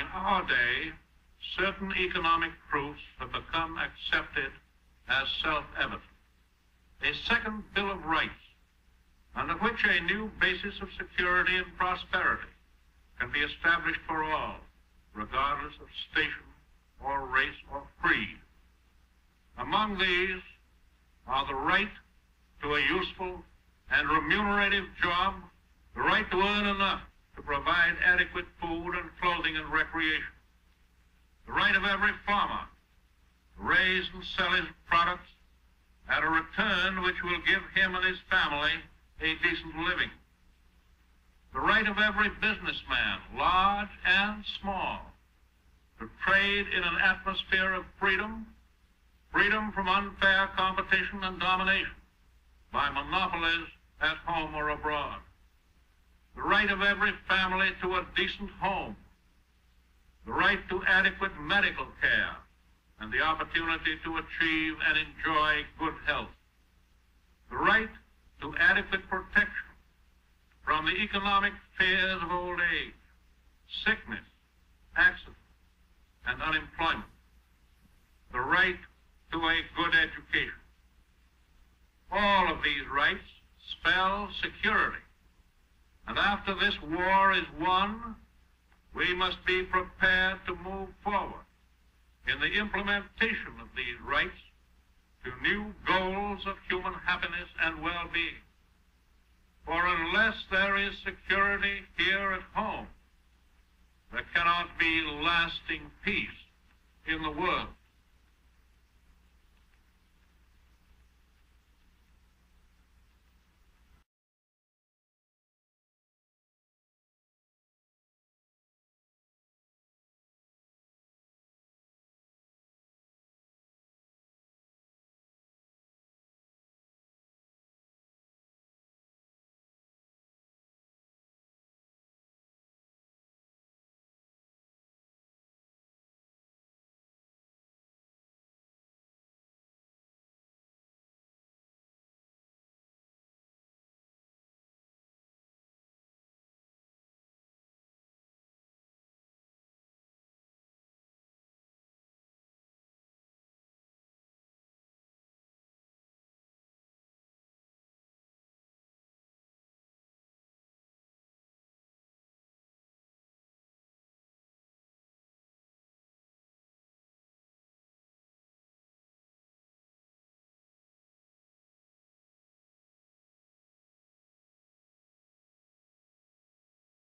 In our day, certain economic proofs have become accepted as self-evident. A second Bill of Rights, under which a new basis of security and prosperity can be established for all, regardless of station or race or creed. Among these are the right to a useful and remunerative job, the right to earn enough to provide adequate food and clothing and recreation, the right of every farmer to raise and sell his products at a return which will give him and his family a decent living, the right of every businessman, large and small, to trade in an atmosphere of freedom, freedom from unfair competition and domination by monopolies at home or abroad, the right of every family to a decent home, the right to adequate medical care, and the opportunity to achieve and enjoy good health, the right to adequate protection from the economic fears of old age, sickness, accident, and unemployment, the right to a good education. All of these rights spell security, and after this war is won, we must be prepared to move forward in the implementation of these rights to new goals of human happiness and well-being. For unless there is security here at home, there cannot be lasting peace in the world.